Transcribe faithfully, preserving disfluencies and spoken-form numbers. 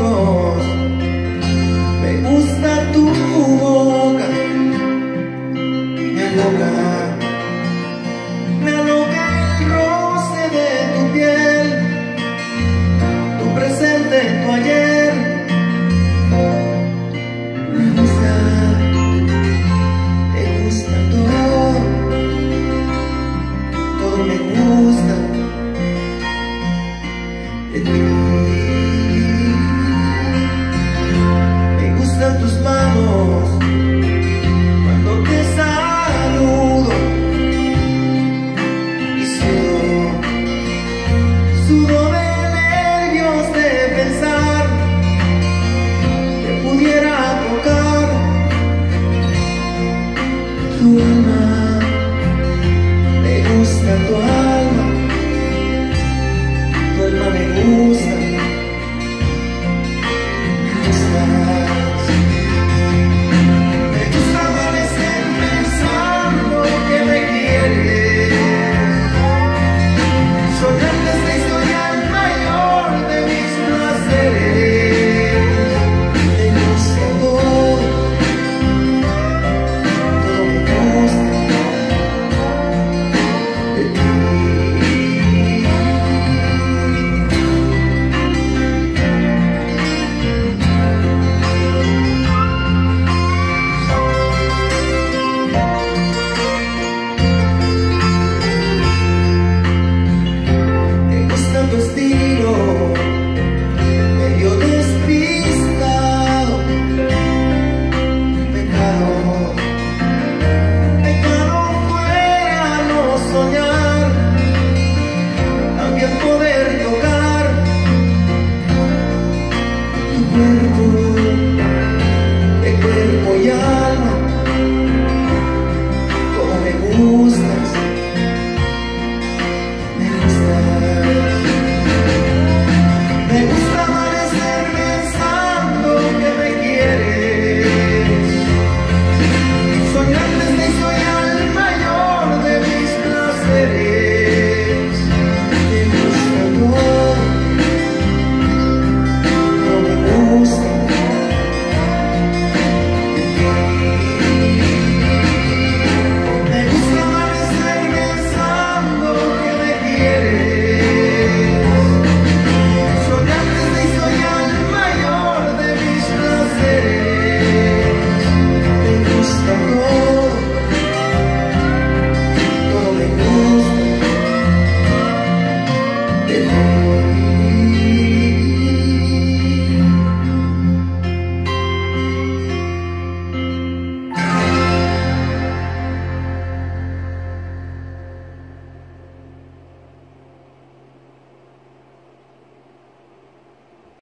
ojos, me gusta tu boca, me aloca, me aloca el roce de tu piel, tu presente, tu ayer, me gusta, me gusta todo, todo me gusta de ti.